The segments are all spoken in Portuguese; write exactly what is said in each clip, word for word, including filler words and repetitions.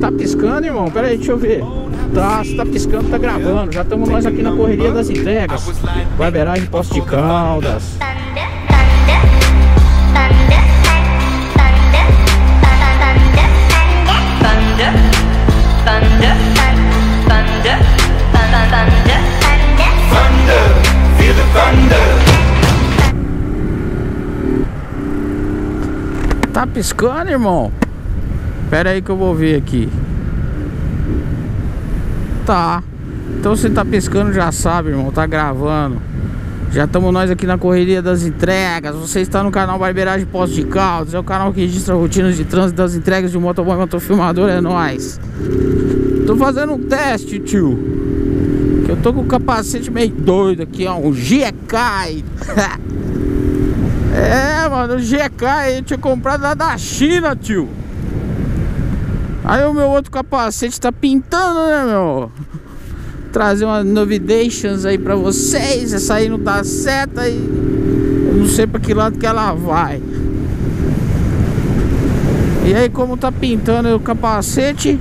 Tá piscando, irmão? Pera aí, deixa eu ver. Tá, se tá piscando, tá gravando. Já estamos nós aqui na correria das entregas. Barberagem, Poços de Caldas. Tá piscando, irmão? Pera aí que eu vou ver aqui. Tá. Então se tá piscando já sabe, irmão. Tá gravando. Já estamos nós aqui na correria das entregas. Você está no canal Barberagem Poços de Caldas. É o canal que registra rotinas de trânsito das entregas de motoboy, motofilmador. É nóis. Tô fazendo um teste, tio. Que eu tô com o capacete meio doido aqui, ó. Um JIEKAY. É, mano. O JIEKAY eu tinha comprado lá da China, tio. Aí o meu outro capacete tá pintando, né, meu? Trazer umas novidades aí pra vocês. Essa aí não tá certa e eu não sei pra que lado que ela vai. E aí como tá pintando o capacete,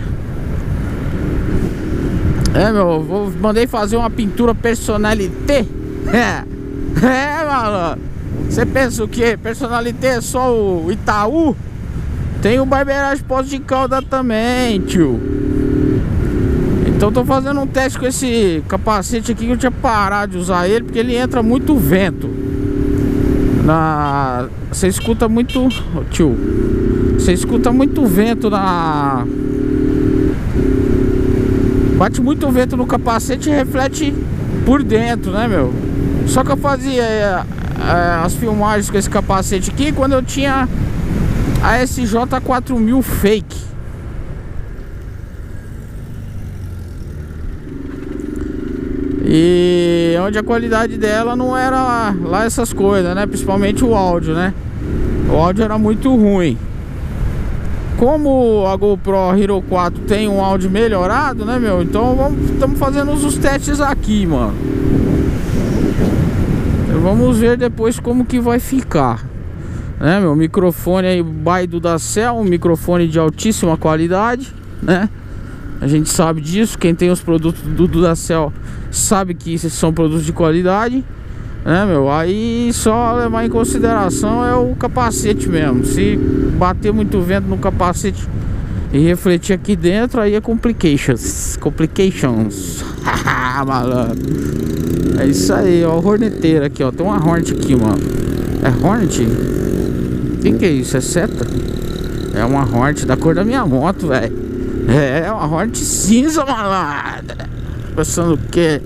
é, meu, vou, mandei fazer uma pintura personalité. É, é, mano. Você pensa o quê? Personalité é só o Itaú? Tem o Barberagem Poços de Caldas também, tio. Então tô fazendo um teste com esse capacete aqui, que eu tinha parado de usar ele porque ele entra muito vento. Na... Você escuta muito... Tio, você escuta muito vento na... Bate muito vento no capacete e reflete por dentro, né, meu? Só que eu fazia é, é, as filmagens com esse capacete aqui quando eu tinha... a S J quatro mil fake. E onde a qualidade dela não era lá, lá essas coisas, né? Principalmente o áudio, né? O áudio era muito ruim. Como a GoPro Hero quatro tem um áudio melhorado, né, meu? Então vamos, estamos fazendo os testes aqui, mano. Então, vamos ver depois como que vai ficar. Né, meu microfone aí by Duda-Cell, um microfone de altíssima qualidade, né? A gente sabe disso, quem tem os produtos do Duda-Cell sabe que esses são produtos de qualidade, né, meu? Aí só levar em consideração é o capacete mesmo. Se bater muito vento no capacete e refletir aqui dentro, aí é complications, complications. Malandro. É isso aí, ó, horneteira aqui, ó. Tem uma hornet aqui, mano. É hornet? Que que é isso? É seta? É uma hornet da cor da minha moto, velho. É uma hornet cinza, malandra. Pensando o quê?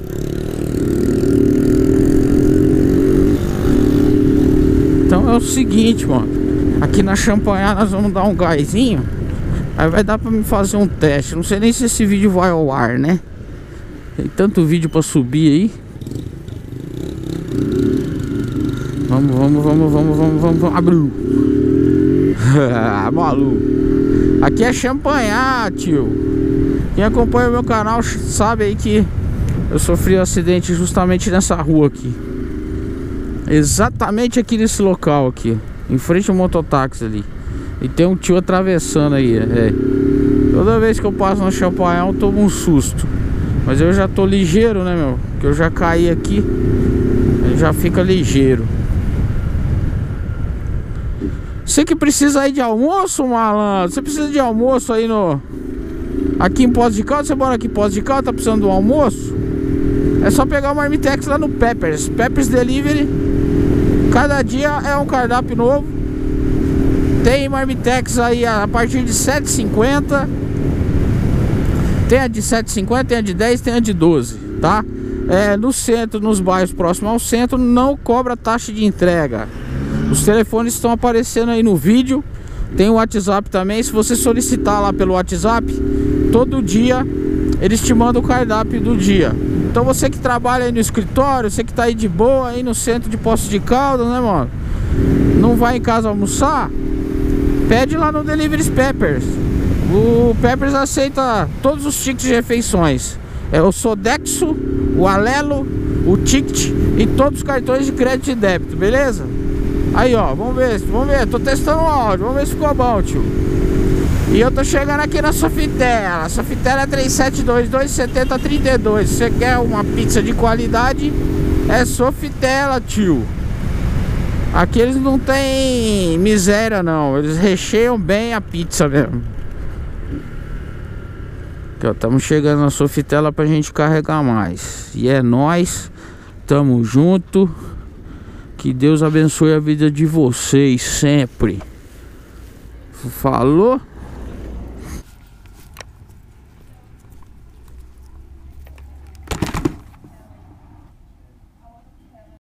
Então é o seguinte, mano. Aqui na Champanhar nós vamos dar um gásinho. Aí vai dar pra me fazer um teste. Não sei nem se esse vídeo vai ao ar, né? Tem tanto vídeo pra subir aí. Vamos, vamos, vamos, vamos, vamos, vamos, vamos. Abriu. Maluco. Aqui é Champanhar, tio. Quem acompanha o meu canal sabe aí que eu sofri um acidente justamente nessa rua aqui. Exatamente aqui nesse local aqui, em frente ao mototáxi ali. E tem um tio atravessando aí, é. Toda vez que eu passo no Champanhar eu tomo um susto. Mas eu já tô ligeiro, né, meu? Porque eu já caí aqui, já fica ligeiro. Você que precisa aí de almoço, malandro. Você precisa de almoço aí no... Aqui em Poços de Caldas. Você mora aqui em Poços de Caldas, tá precisando de um almoço? É só pegar o marmitex lá no Peppers. Peppers Delivery. Cada dia é um cardápio novo. Tem marmitex aí a partir de sete e cinquenta. Tem a de sete e cinquenta, tem a de dez, tem a de doze, tá? É, no centro, nos bairros próximos ao centro, não cobra taxa de entrega. Os telefones estão aparecendo aí no vídeo. Tem o WhatsApp também. Se você solicitar lá pelo WhatsApp, todo dia eles te mandam o cardápio do dia. Então você que trabalha aí no escritório, você que tá aí de boa, aí no centro de Poços de Caldas, né, mano? Não vai em casa almoçar? Pede lá no Delivery Peppers. O Peppers aceita todos os tickets de refeições. É o Sodexo, o Alelo, o Ticket e todos os cartões de crédito e débito, beleza? Aí ó, vamos ver, vamos ver, tô testando o áudio, vamos ver se ficou bom, tio. E eu tô chegando aqui na Sofitela. Sofitela é três sete dois dois, setenta, trinta e dois. Se você quer uma pizza de qualidade, é Sofitela, tio. Aqui eles não tem miséria não, eles recheiam bem a pizza mesmo. Aqui, ó, estamos chegando na Sofitela pra gente carregar mais. E é nóis, tamo junto. Que Deus abençoe a vida de vocês sempre. Falou?